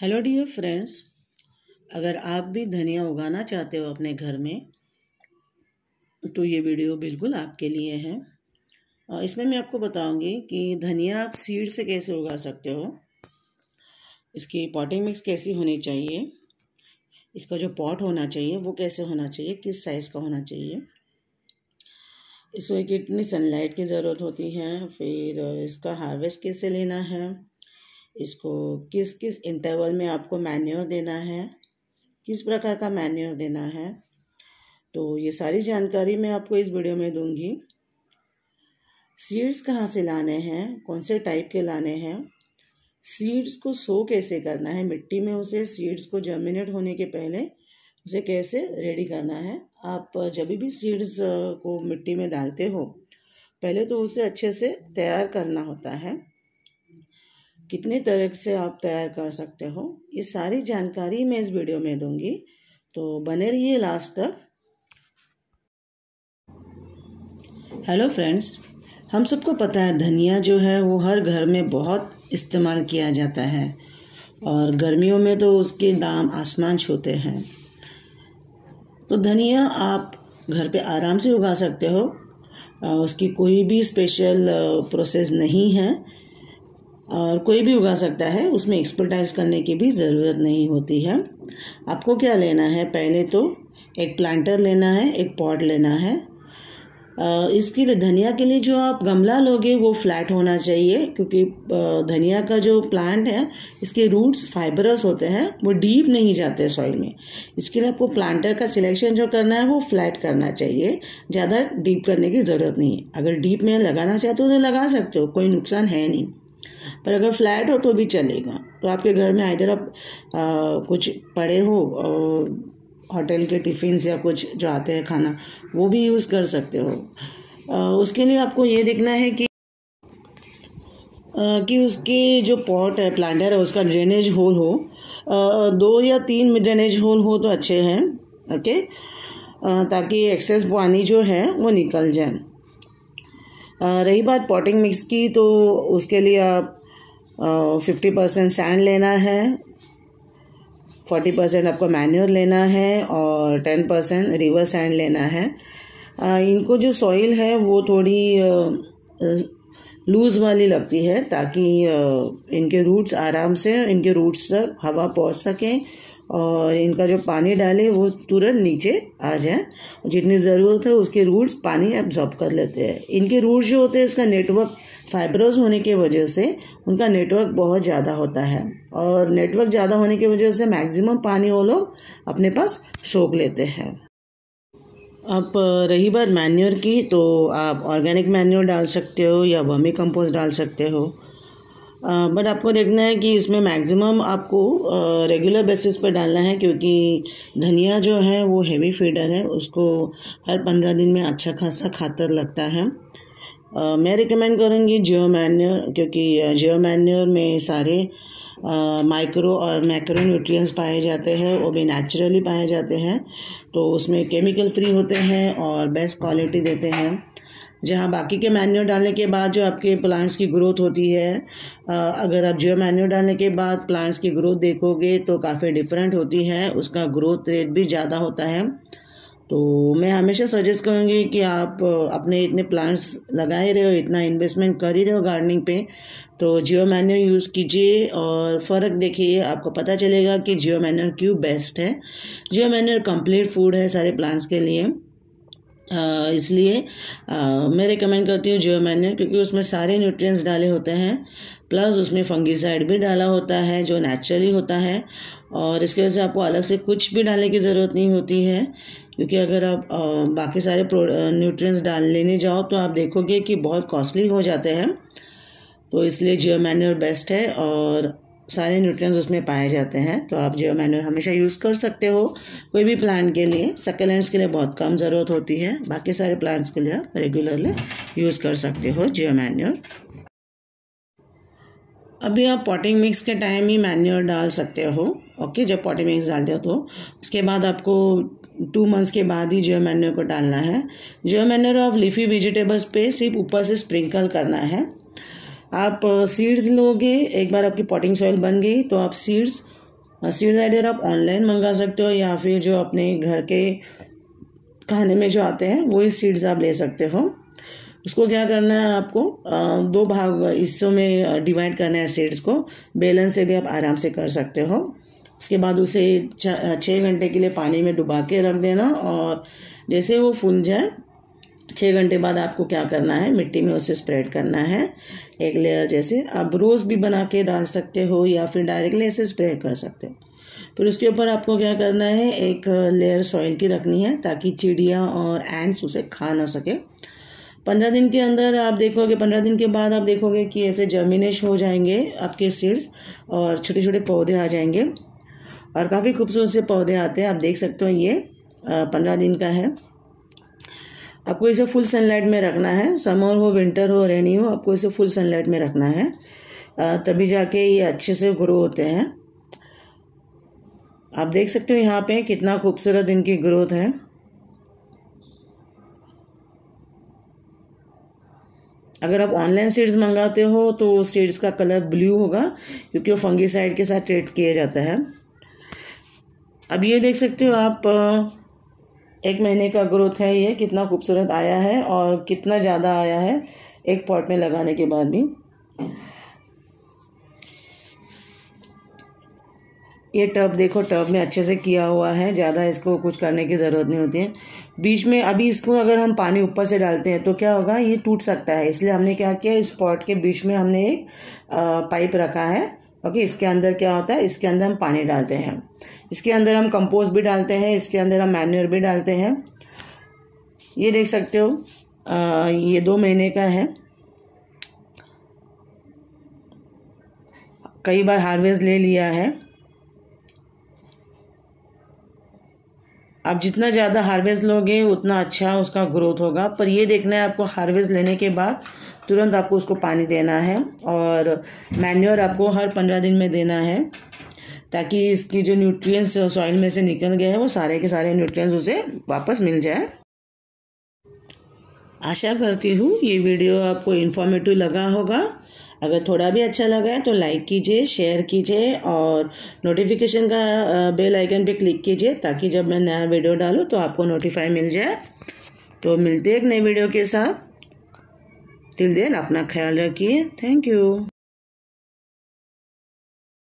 Hello dear friends, अगर आप भी धनिया उगाना चाहते हो अपने घर में तो ये वीडियो बिल्कुल आपके लिए है। और इसमें मैं आपको बताऊंगी कि धनिया आप सीड से कैसे उगा सकते हो, इसकी पॉटिंग मिक्स कैसी होनी चाहिए, इसका जो पॉट होना चाहिए वो कैसे होना चाहिए, किस साइज़ का होना चाहिए, इसको कितनी सनलाइट की ज़रूरत होती है, फिर इसका हार्वेस्ट कैसे लेना है, इसको किस किस इंटरवल में आपको मैन्योर देना है, किस प्रकार का मैन्योर देना है। तो ये सारी जानकारी मैं आपको इस वीडियो में दूंगी। सीड्स कहाँ से लाने हैं, कौन से टाइप के लाने हैं, सीड्स को सो कैसे करना है मिट्टी में, उसे सीड्स को जर्मिनेट होने के पहले उसे कैसे रेडी करना है। आप जब भी सीड्स को मिट्टी में डालते हो पहले तो उसे अच्छे से तैयार करना होता है। कितने तरह से आप तैयार कर सकते हो ये सारी जानकारी मैं इस वीडियो में दूंगी, तो बने रहिए लास्ट तक। हेलो फ्रेंड्स, हम सबको पता है धनिया जो है वो हर घर में बहुत इस्तेमाल किया जाता है और गर्मियों में तो उसके दाम आसमान छूते हैं। तो धनिया आप घर पे आराम से उगा सकते हो, उसकी कोई भी स्पेशल प्रोसेस नहीं है और कोई भी उगा सकता है, उसमें एक्सपर्टाइज करने की भी ज़रूरत नहीं होती है। आपको क्या लेना है, पहले तो एक प्लांटर लेना है, एक पॉट लेना है। इसके लिए धनिया के लिए जो आप गमला लोगे वो फ्लैट होना चाहिए, क्योंकि धनिया का जो प्लांट है इसके रूट्स फाइबरस होते हैं, वो डीप नहीं जाते सॉइल में। इसके लिए आपको प्लांटर का सिलेक्शन जो करना है वो फ्लैट करना चाहिए, ज़्यादा डीप करने की ज़रूरत नहीं। अगर डीप में लगाना चाहते हो तो लगा सकते हो, कोई नुकसान है नहीं, पर अगर फ्लैट हो तो भी चलेगा। तो आपके घर में आइदर आप कुछ पड़े हो, होटल के टिफ़िन या कुछ जो आते हैं खाना, वो भी यूज़ कर सकते हो। उसके लिए आपको ये देखना है कि उसके जो पॉट है, प्लांटर है, उसका ड्रेनेज होल हो, 2 या 3 ड्रेनेज होल हो तो अच्छे हैं। ओके, ताकि एक्सेस पानी जो है वो निकल जाए। रही बात पॉटिंग मिक्स की, तो उसके लिए आप 50% सैंड लेना है, 40% आपको मैन्योर लेना है और 10% रिवर सैंड लेना है। इनको जो सॉइल है वो थोड़ी लूज़ वाली लगती है, ताकि इनके रूट्स आराम से, इनके रूट्स तक हवा पहुंच सके और इनका जो पानी डाले वो तुरंत नीचे आ जाए। जितनी ज़रूरत है उसके रूट्स पानी एब्जॉर्ब कर लेते हैं। इनके रूट्स जो होते हैं इसका नेटवर्क फाइब्रस होने की वजह से उनका नेटवर्क बहुत ज़्यादा होता है और नेटवर्क ज़्यादा होने की वजह से मैक्सिमम पानी वो लोग अपने पास सोख लेते हैं। अब रही बात मैन्योर की, तो आप ऑर्गेनिक मैन्योर डाल सकते हो या वर्मी कंपोस्ट डाल सकते हो, बट आपको देखना है कि इसमें मैक्सिमम आपको रेगुलर बेसिस पर डालना है, क्योंकि धनिया जो है वो हेवी फीडर है, उसको हर 15 दिन में अच्छा खासा खातर लगता है। मैं रिकमेंड करूँगी जियो मैन्योर, क्योंकि जियो मैन्योर में सारे माइक्रो और मैक्रो न्यूट्रिएंट्स पाए जाते हैं, वो भी नेचुरली पाए जाते हैं। तो उसमें केमिकल फ्री होते हैं और बेस्ट क्वालिटी देते हैं। जहाँ बाकी के मैन्योर डालने के बाद जो आपके प्लांट्स की ग्रोथ होती है, अगर आप जियो मैन्योर डालने के बाद प्लांट्स की ग्रोथ देखोगे तो काफ़ी डिफरेंट होती है, उसका ग्रोथ रेट भी ज़्यादा होता है। तो मैं हमेशा सजेस्ट करूँगी कि आप अपने इतने प्लांट्स लगा ही रहे हो, इतना इन्वेस्टमेंट कर ही रहे हो गार्डनिंग पे, तो जियो मैन्योर यूज़ कीजिए और फ़र्क देखिए। आपको पता चलेगा कि जियो मैन्योर क्यों बेस्ट है। जियो मैन्योर कंप्लीट फूड है सारे प्लांट्स के लिए, इसलिए मैं रिकमेंड करती हूँ जियो मैन्योर, क्योंकि उसमें सारे न्यूट्रिएंट्स डाले होते हैं, प्लस उसमें फंगीसाइड भी डाला होता है जो नेचुरली होता है, और इसकी वजह से आपको अलग से कुछ भी डालने की ज़रूरत नहीं होती है। क्योंकि अगर आप बाकी सारे न्यूट्रिएंट्स डाल लेने जाओ तो आप देखोगे कि बहुत कॉस्टली हो जाते हैं। तो इसलिए जियो मैन्योर बेस्ट है और सारे न्यूट्रिएंट्स उसमें पाए जाते हैं। तो आप जियो मैन्योर हमेशा यूज़ कर सकते हो कोई भी प्लांट के लिए। सकलेंट्स के लिए बहुत कम ज़रूरत होती है, बाकी सारे प्लांट्स के लिए आप रेगुलरली यूज़ कर सकते हो जियो मैन्योर। अभी आप पॉटिंग मिक्स के टाइम ही मैन्योर डाल सकते हो। ओके, जब पॉटिंग मिक्स डालते हो तो उसके बाद आपको 2 मंथ्स के बाद ही जियो मैन्योर को डालना है। जियो मैन्योर आप लीफी वेजिटेबल्स पे सिर्फ ऊपर से स्प्रिंकल करना है। आप सीड्स लोगे, एक बार आपकी पॉटिंग सॉइल बन गई तो आप सीड्स सीड्स आइडिया आप ऑनलाइन मंगा सकते हो या फिर जो अपने घर के खाने में जो आते हैं वही सीड्स आप ले सकते हो। उसको क्या करना है आपको दो भाग हिस्सों में डिवाइड करना है सीड्स को। बेलन से भी आप आराम से कर सकते हो। उसके बाद उसे 6 घंटे के लिए पानी में डुबा के रख देना और जैसे वो फूल जाए 6 घंटे बाद आपको क्या करना है मिट्टी में उसे स्प्रेड करना है एक लेयर। जैसे आप रोज़ भी बना के डाल सकते हो या फिर डायरेक्टली ऐसे स्प्रेड कर सकते हो। फिर उसके ऊपर आपको क्या करना है एक लेयर सॉइल की रखनी है ताकि चिड़िया और एंड्स उसे खा ना सके। 15 दिन के अंदर आप देखोगे 15 दिन के बाद आप देखोगे कि ऐसे जर्मिनेश हो जाएंगे आपके सीड्स और छोटे छोटे पौधे आ जाएंगे और काफ़ी खूबसूरत से पौधे आते हैं। आप देख सकते हो ये 15 दिन का है। आपको इसे फुल सनलाइट में रखना है। समर हो विंटर हो रेनी हो आपको इसे फुल सनलाइट में रखना है तभी जाके ये अच्छे से ग्रो होते हैं। आप देख सकते हो यहाँ पे कितना खूबसूरत इनकी ग्रोथ है। अगर आप ऑनलाइन सीड्स मंगाते हो तो सीड्स का कलर ब्लू होगा क्योंकि वो फंगीसाइड के साथ ट्रीट किया जाता है। अब ये देख सकते हो आप 1 महीने का ग्रोथ है। ये कितना खूबसूरत आया है और कितना ज़्यादा आया है एक पॉट में लगाने के बाद भी। ये टब देखो टब में अच्छे से किया हुआ है। ज़्यादा इसको कुछ करने की ज़रूरत नहीं होती है। बीच में अभी इसको अगर हम पानी ऊपर से डालते हैं तो क्या होगा ये टूट सकता है। इसलिए हमने क्या किया इस पॉट के बीच में हमने एक पाइप रखा है। ओके, इसके अंदर क्या होता है इसके अंदर हम पानी डालते हैं। इसके अंदर हम कंपोस्ट भी डालते हैं। इसके अंदर हम मैन्योर भी डालते हैं। ये देख सकते हो ये 2 महीने का है। कई बार हार्वेस्ट ले लिया है। आप जितना ज़्यादा हार्वेस्ट लोगे उतना अच्छा उसका ग्रोथ होगा। पर ये देखना है आपको हार्वेस्ट लेने के बाद तुरंत आपको उसको पानी देना है और मैन्योर आपको हर 15 दिन में देना है ताकि इसकी जो न्यूट्रिएंट्स सॉइल में से निकल गए हैं वो सारे के सारे न्यूट्रिएंट्स उसे वापस मिल जाए। आशा करती हूँ ये वीडियो आपको इन्फॉर्मेटिव लगा होगा। अगर थोड़ा भी अच्छा लगा है तो लाइक कीजिए, शेयर कीजिए और नोटिफिकेशन का बेल आइकन पे क्लिक कीजिए ताकि जब मैं नया वीडियो डालूँ तो आपको नोटिफाई मिल जाए। तो मिलते हैं एक नए वीडियो के साथ। टिल देन अपना ख्याल रखिए। Thank you.